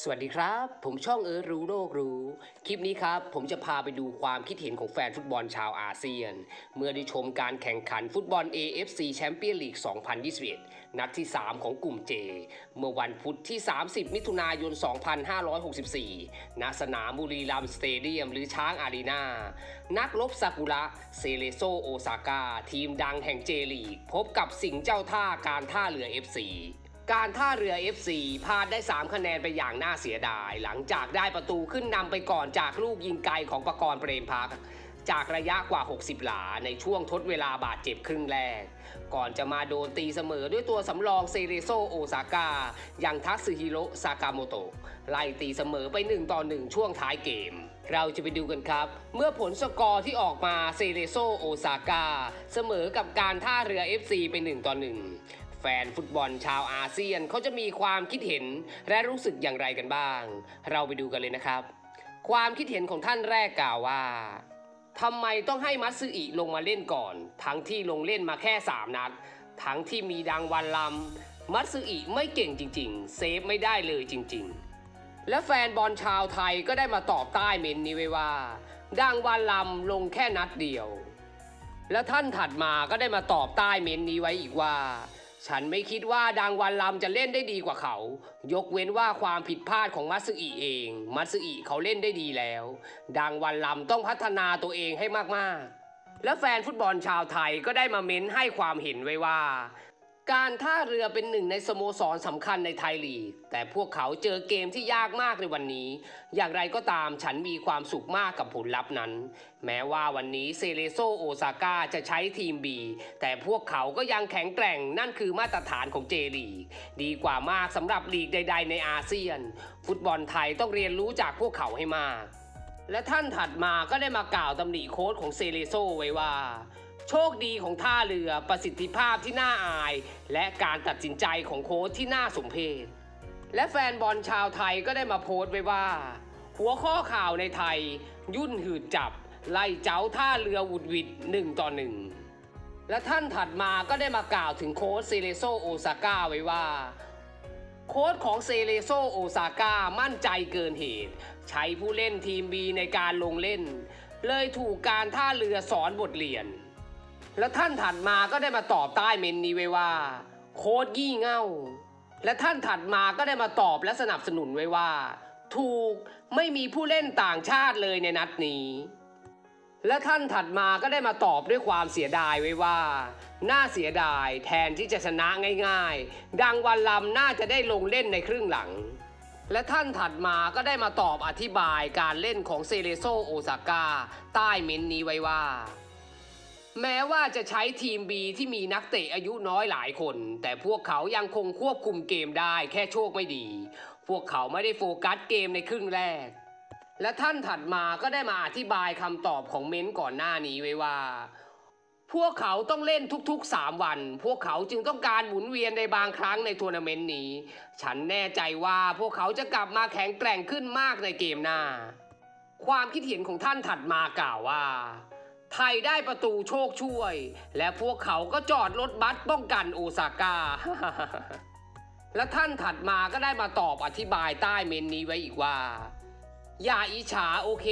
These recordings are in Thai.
สวัสดีครับผมช่องรู้โลกรู้คลิปนี้ครับผมจะพาไปดูความคิดเห็นของแฟนฟุตบอลชาวอาเซียนเมื่อได้ชมการแข่งขันฟุตบอล AFC Champions League 2021 นัดที่ 3 ของกลุ่ม J เมื่อวันพุธที่30มิถุนายน2564ณสนามบุรีรัมย์สเตเดียมหรือช้างอารีนานักรบซากุระเซเลโซโอซาก้าทีมดังแห่ง J ลีกพบกับสิงห์เจ้าท่าการท่าเรือ FCการท่าเรือ FC พลาดได้3คะแนนไปอย่างน่าเสียดายหลังจากได้ประตูขึ้นนำไปก่อนจากลูกยิงไกลของปกรณ์เปรมพักจากระยะกว่า60หลาในช่วงทดเวลาบาดเจ็บครึ่งแรกก่อนจะมาโดนตีเสมอด้วยตัวสำรองเซเรโซโอซาก้ายังทัสึฮิโร่ซากาโมโตะไล่ตีเสมอไป1-1ช่วงท้ายเกมเราจะไปดูกันครับเมื่อผลสกอร์ที่ออกมาเซเรโซโอซาก้าเสมอกับการท่าเรือ FC ไป1-1แฟนฟุตบอลชาวอาเซียนเขาจะมีความคิดเห็นและรู้สึกอย่างไรกันบ้างเราไปดูกันเลยนะครับความคิดเห็นของท่านแรกกล่าวว่าทำไมต้องให้มัตสึอิลงมาเล่นก่อนทั้งที่ลงเล่นมาแค่3นัดทั้งที่มีดังวันลำมัตสึอิไม่เก่งจริงๆเซฟไม่ได้เลยจริงๆและแฟนบอลชาวไทยก็ได้มาตอบใต้เมนนี้ไว้ว่าดังวันลำลงแค่นัดเดียวและท่านถัดมาก็ได้มาตอบใต้เมนนี้ไว้อีกว่าฉันไม่คิดว่าดังวันลำจะเล่นได้ดีกว่าเขายกเว้นว่าความผิดพลาดของมัตสึอิเองมัตสึอิเขาเล่นได้ดีแล้วดังวันลำต้องพัฒนาตัวเองให้มากๆและแฟนฟุตบอลชาวไทยก็ได้มาเม้นให้ความเห็นไว้ว่าการท่าเรือเป็นหนึ่งในสโมสรสำคัญในไทยลีกแต่พวกเขาเจอเกมที่ยากมากในวันนี้อย่างไรก็ตามฉันมีความสุขมากกับผลลัพธ์นั้นแม้ว่าวันนี้เซเลโซโอซาก้าจะใช้ทีม B แต่พวกเขาก็ยังแข็งแกร่งนั่นคือมาตรฐานของเจลีกดีกว่ามากสำหรับลีกใดๆในอาเซียนฟุตบอลไทยต้องเรียนรู้จากพวกเขาให้มากและท่านถัดมาก็ได้มากล่าวตำหนิโค้ชของเซเลโซไว้ว่าโชคดีของท่าเรือประสิทธิภาพที่น่าอายและการตัดสินใจของโค้ชที่น่าสมเพชและแฟนบอลชาวไทยก็ได้มาโพสต์ไว้ว่าหัวข้อข่าวในไทยยุ่นหืดจับไล่เจ้าท่าเรือวุดวิด1-1และท่านถัดมาก็ได้มากล่าวถึงโค้ชเซเลโซโอซาก้าไว้ว่าโค้ชของเซเลโซโอซาก้ามั่นใจเกินเหตุใช้ผู้เล่นทีม B ในการลงเล่นเลยถูกการท่าเรือสอนบทเรียนและท่านถัดมาก็ได้มาตอบใต้เมนนี้ไว้ว่าโค้ชยี่เง่าและท่านถัดมาก็ได้มาตอบและสนับสนุนไว้ว่าถูกไม่มีผู้เล่นต่างชาติเลยในนัดนี้และท่านถัดมาก็ได้มาตอบด้วยความเสียดายไว้ว่าน่าเสียดายแทนที่จะชนะง่ายๆดังวันลำน่าจะได้ลงเล่นในครึ่งหลังและท่านถัดมาก็ได้มาตอบอธิบายการเล่นของเซเลโซโอซาก้าใต้เมนนี้ไว้ว่าแม้ว่าจะใช้ทีม B ที่มีนักเตะอายุน้อยหลายคนแต่พวกเขายังคงควบคุมเกมได้แค่โชคไม่ดีพวกเขาไม่ได้โฟกัสเกมในครึ่งแรกและท่านถัดมาก็ได้มาอธิบายคำตอบของเม้นก่อนหน้านี้ไว้ว่าพวกเขาต้องเล่นทุกๆ3วันพวกเขาจึงต้องการหมุนเวียนในบางครั้งในทัวร์นาเมนต์นี้ฉันแน่ใจว่าพวกเขาจะกลับมาแข็งแกร่งขึ้นมากในเกมหน้าความคิดเห็นของท่านถัดมากล่าวว่าไทยได้ประตูโชคช่วยและพวกเขาก็จอดรถบัสป้องกันโอซาก้า และท่านถัดมาก็ได้มาตอบอธิบายใต้เมนนี้ไว้อีกว่าอย่าอิจฉาโอเค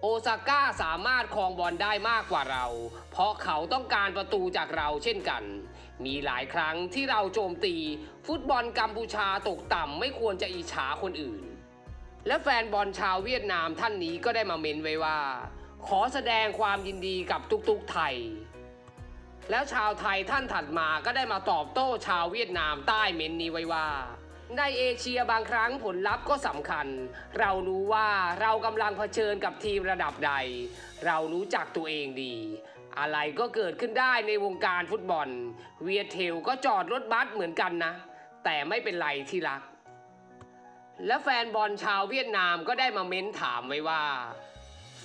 โอซาก้าสามารถครองบอลได้มากกว่าเราเพราะเขาต้องการประตูจากเราเช่นกันมีหลายครั้งที่เราโจมตีฟุตบอลกัมพูชาตกต่ำไม่ควรจะอิจฉาคนอื่นและแฟนบอลชาวเวียดนามท่านนี้ก็ได้มาเมนไว้ว่าขอแสดงความยินดีกับทุกๆไทยแล้วชาวไทยท่านถัดมาก็ได้มาตอบโต้ชาวเวียดนามใต้เมนนี้ไว้ว่าในเอเชียบางครั้งผลลัพธ์ก็สำคัญเรารู้ว่าเรากำลังเผชิญกับทีมระดับใดเรารู้จักตัวเองดีอะไรก็เกิดขึ้นได้ในวงการฟุตบอลเวียดเทลก็จอดรถบัสเหมือนกันนะแต่ไม่เป็นไรที่รักและแฟนบอลชาวเวียดนามก็ได้มาเม้นถามไว้ว่า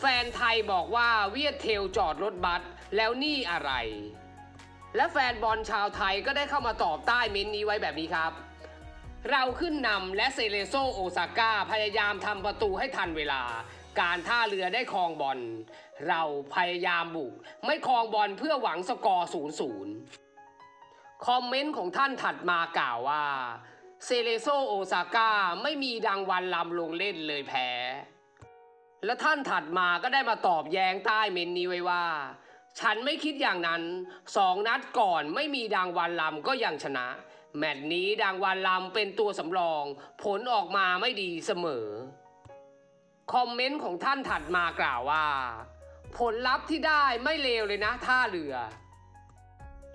แฟนไทยบอกว่าเวียดเทลจอดรถบัสแล้วนี่อะไรและแฟนบอลชาวไทยก็ได้เข้ามาตอบใต้เม้นนี้ไว้แบบนี้ครับเราขึ้นนำและเซเลโซโอซาก้าพยายามทำประตูให้ทันเวลาการท่าเรือได้ครองบอลเราพยายามบุกไม่ครองบอลเพื่อหวังสกอร์ 0-0 คอมเมนต์ของท่านถัดมากล่าวว่า เซเลโซโอซาก้าไม่มีรางวัลลำลงเล่นเลยแพ้และท่านถัดมาก็ได้มาตอบแย้งใต้เมนนี้ไว้ว่าฉันไม่คิดอย่างนั้น2นัดก่อนไม่มีรางวัลลำก็ยังชนะแมตช์นี้รางวัลลำเป็นตัวสำรองผลออกมาไม่ดีเสมอคอมเมนต์ของท่านถัดมากล่าวว่าผลลัพธ์ที่ได้ไม่เลวเลยนะท่าเรือ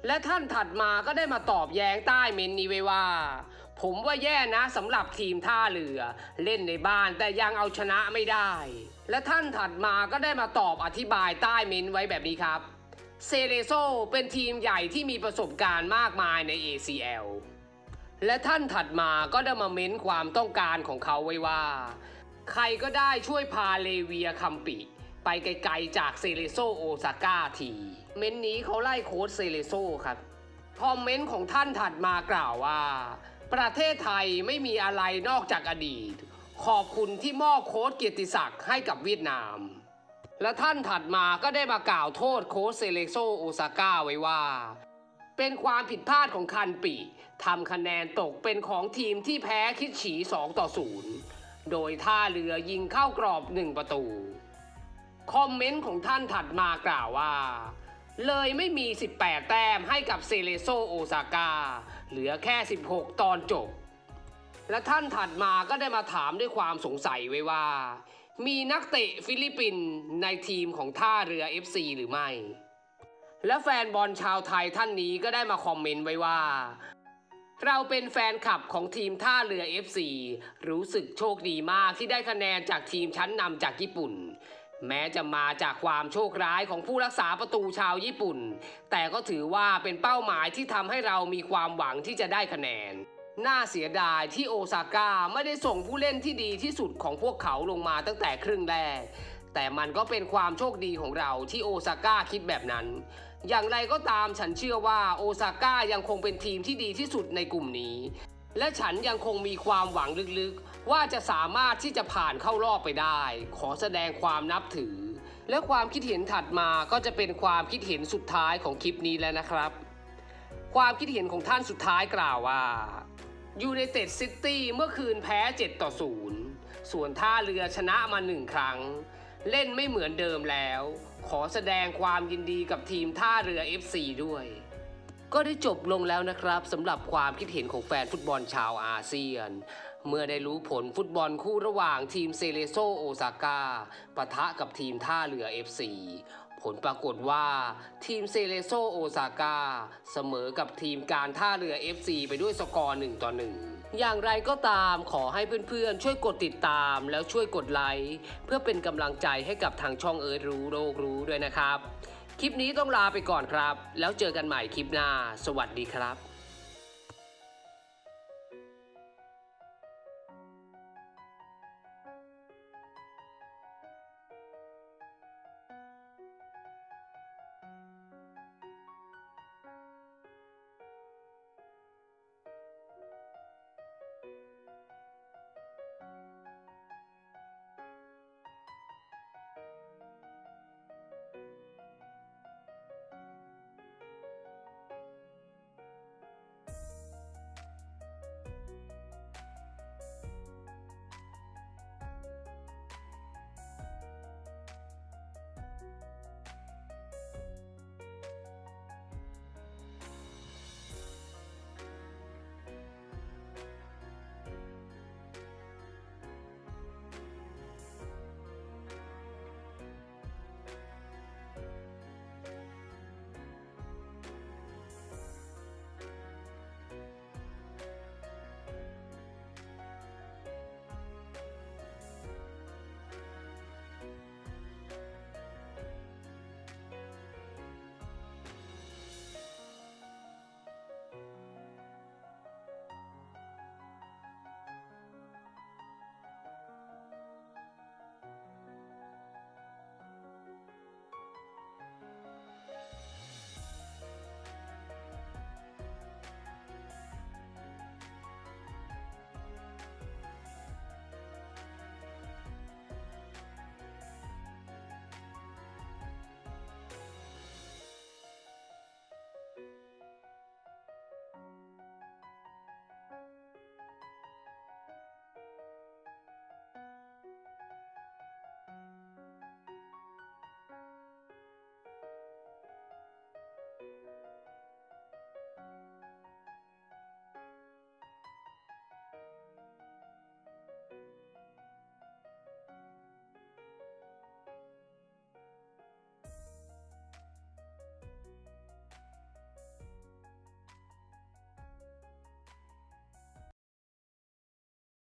และท่านถัดมาก็ได้มาตอบแย้งใต้เมนนี้ไว้ว่าผมว่าแย่นะสำหรับทีมท่าเรือเล่นในบ้านแต่ยังเอาชนะไม่ได้และท่านถัดมาก็ได้มาตอบอธิบายใต้เมนไว้แบบนี้ครับเซเลโซเป็นทีมใหญ่ที่มีประสบการณ์มากมายใน ACL และท่านถัดมาก็ได้มาเม้นความต้องการของเขาไว้ว่าใครก็ได้ช่วยพาเลเวียคัมปิไปไกลๆจากเซเลโซโอซาก้าทีเม้นนี้เขาไล่โค้ชเซเลโซครับคอมเมนต์ของท่านถัดมากล่าวว่าประเทศไทยไม่มีอะไรนอกจากอดีตขอบคุณที่มอบโค้ชเกียรติศักดิ์ให้กับเวียดนามและท่านถัดมาก็ได้มากล่าวโทษโค้ชเซเลโซโอซาก้าไว้ว่าเป็นความผิดพลาดของคันปิทำคะแนนตกเป็นของทีมที่แพ้คิดฉี2-0โดยท่าเรือยิงเข้ากรอบ1ประตูคอมเมนต์ของท่านถัดมากล่าวว่าเลยไม่มี18แต้มให้กับเซเลโซโอซาก้าเหลือแค่16ตอนจบและท่านถัดมาก็ได้มาถามด้วยความสงสัยไว้ว่ามีนักเตะฟิลิปปินส์ในทีมของท่าเรือ FC หรือไม่และแฟนบอลชาวไทยท่านนี้ก็ได้มาคอมเมนต์ไว้ว่าเราเป็นแฟนคลับของทีมท่าเรือ FC รู้สึกโชคดีมากที่ได้คะแนนจากทีมชั้นนำจากญี่ปุ่นแม้จะมาจากความโชคร้ายของผู้รักษาประตูชาวญี่ปุ่นแต่ก็ถือว่าเป็นเป้าหมายที่ทำให้เรามีความหวังที่จะได้คะแนนน่าเสียดายที่โอซาก้าไม่ได้ส่งผู้เล่นที่ดีที่สุดของพวกเขาลงมาตั้งแต่ครึ่งแรกแต่มันก็เป็นความโชคดีของเราที่โอซาก้าคิดแบบนั้นอย่างไรก็ตามฉันเชื่อว่าโอซาก้ายังคงเป็นทีมที่ดีที่สุดในกลุ่มนี้และฉันยังคงมีความหวังลึกๆว่าจะสามารถที่จะผ่านเข้ารอบไปได้ขอแสดงความนับถือและความคิดเห็นถัดมาก็จะเป็นความคิดเห็นสุดท้ายของคลิปนี้แล้วนะครับความคิดเห็นของท่านสุดท้ายกล่าวว่ายูไนเต็ดซิตี้เมื่อคืนแพ้7-0ส่วนท่าเรือชนะมา1ครั้งเล่นไม่เหมือนเดิมแล้วขอแสดงความยินดีกับทีมท่าเรือ FC ด้วยก็ได้จบลงแล้วนะครับสำหรับความคิดเห็นของแฟนฟุตบอลชาวอาเซียนเมื่อได้รู้ผลฟุตบอลคู่ระหว่างทีมเซเลโซโอซาก้าปะทะกับทีมท่าเรือ FC ผลปรากฏว่าทีมเซเลโซโอซาก้าเสมอกับทีมการท่าเรือ FC ไปด้วยสกอร์ 1-1อย่างไรก็ตามขอให้เพื่อนๆช่วยกดติดตามแล้วช่วยกดไลค์เพื่อเป็นกำลังใจให้กับทางช่องเอิร์ธรู้โลกรู้ด้วยนะครับคลิปนี้ต้องลาไปก่อนครับแล้วเจอกันใหม่คลิปหน้าสวัสดีครับ